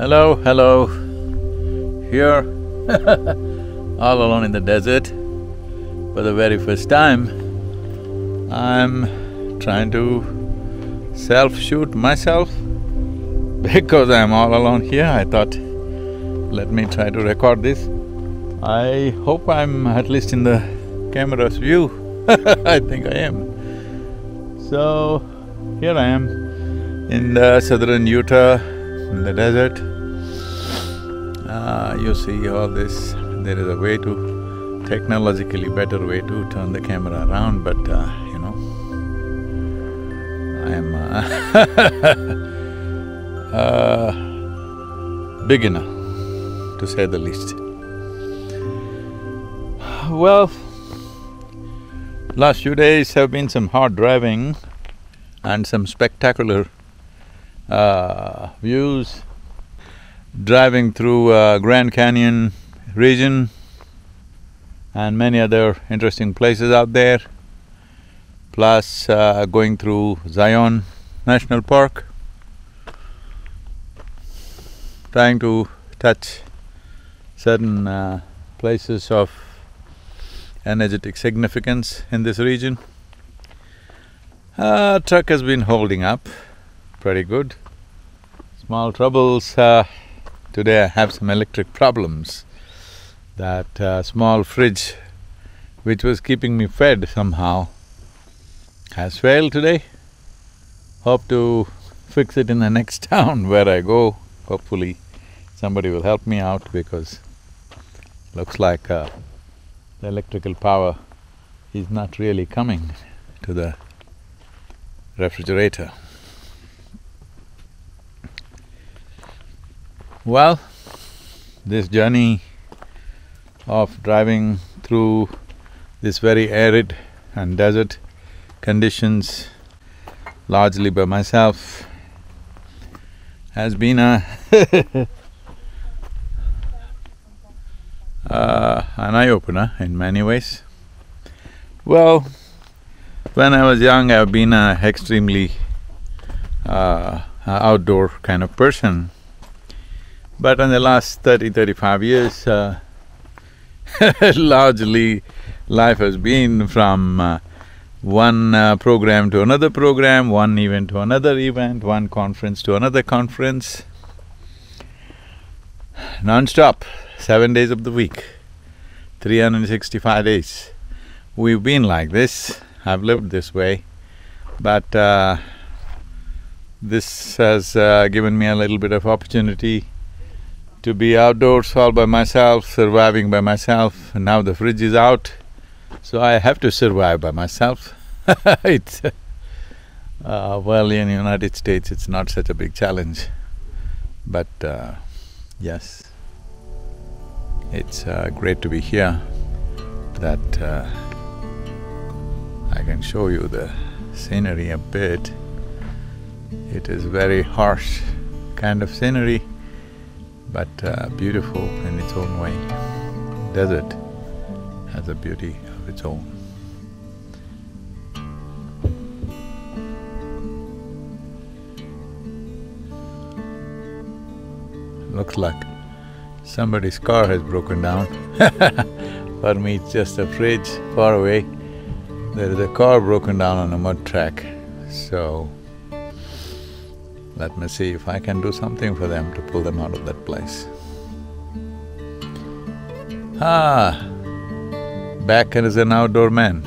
Hello, hello. Here, all alone in the desert, for the very first time, I'm trying to self-shoot myself. Because I'm all alone here, I thought, let me try to record this. I hope I'm at least in the camera's view. I think I am. So, here I am in the southern Utah, in the desert. You see all this, there is a way to… technologically better way to turn the camera around, but you know, I am a beginner, to say the least. Well, last few days have been some hard driving and some spectacular views. Driving through Grand Canyon region and many other interesting places out there, plus going through Zion National Park, trying to touch certain places of energetic significance in this region. Truck has been holding up pretty good. Small troubles, today I have some electric problems. That small fridge which was keeping me fed somehow has failed today. Hope to fix it in the next town where I go. Hopefully somebody will help me out, because looks like the electrical power is not really coming to the refrigerator. Well, this journey of driving through this very arid and desert conditions, largely by myself, has been a an eye-opener in many ways. Well, when I was young, I've been an extremely outdoor kind of person. But in the last 30-35 years, largely life has been from one program to another program, one event to another event, one conference to another conference, non-stop, 7 days of the week, 365 days. We've been like this, I've lived this way, but this has given me a little bit of opportunity to be outdoors all by myself, surviving by myself. Now the fridge is out, so I have to survive by myself. It's… well, in the United States it's not such a big challenge, but yes, it's great to be here, that I can show you the scenery a bit. It is very harsh kind of scenery, but beautiful in its own way. Desert has a beauty of its own. Looks like somebody's car has broken down. For me, it's just a fridge far away. There is a car broken down on a mud track, so let me see if I can do something for them to pull them out of that place. Ah, back as an outdoor man.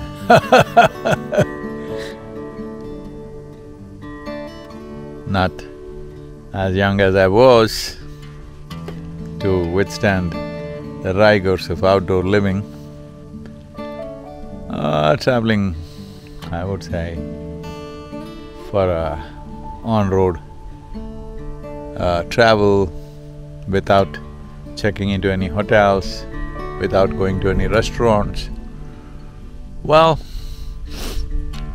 Not as young as I was to withstand the rigors of outdoor living. Traveling, I would say, for a on-road travel without checking into any hotels, without going to any restaurants. Well,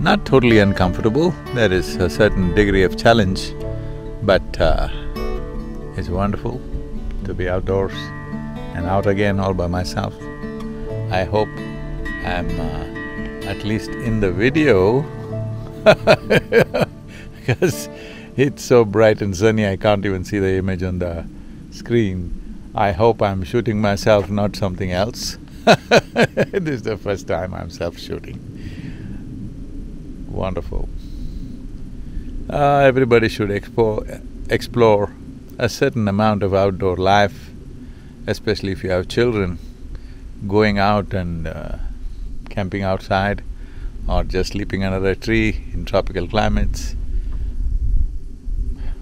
not totally uncomfortable, there is a certain degree of challenge, but it's wonderful to be outdoors and out again all by myself. I hope I'm at least in the video because it's so bright and sunny I can't even see the image on the screen, I hope I'm shooting myself, not something else. This is the first time I'm self-shooting. Wonderful. Everybody should explore a certain amount of outdoor life, especially if you have children. Going out and camping outside or just sleeping under a tree in tropical climates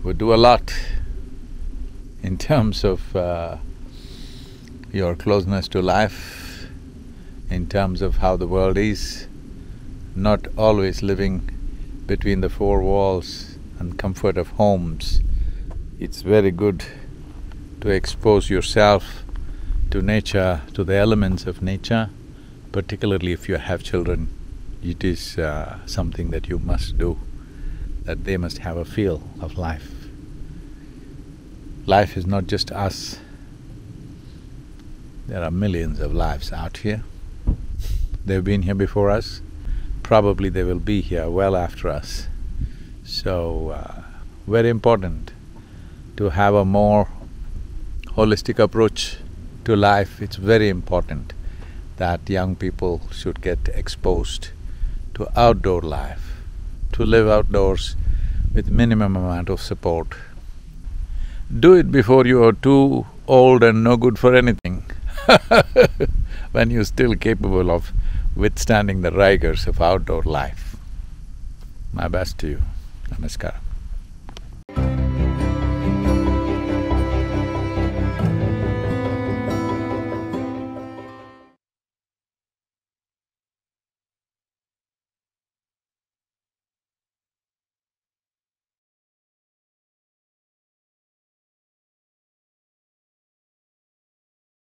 would do a lot in terms of your closeness to life, in terms of how the world is, not always living between the four walls and comfort of homes. It's very good to expose yourself to nature, to the elements of nature, particularly if you have children. It is something that you must do, that they must have a feel of life. Life is not just us. There are millions of lives out here. They've been here before us. Probably they will be here well after us. So, very important to have a more holistic approach to life. It's very important that young people should get exposed to outdoor life, to live outdoors with minimum amount of support. Do it before you are too old and no good for anything when you're still capable of withstanding the rigors of outdoor life. My best to you. Namaskar.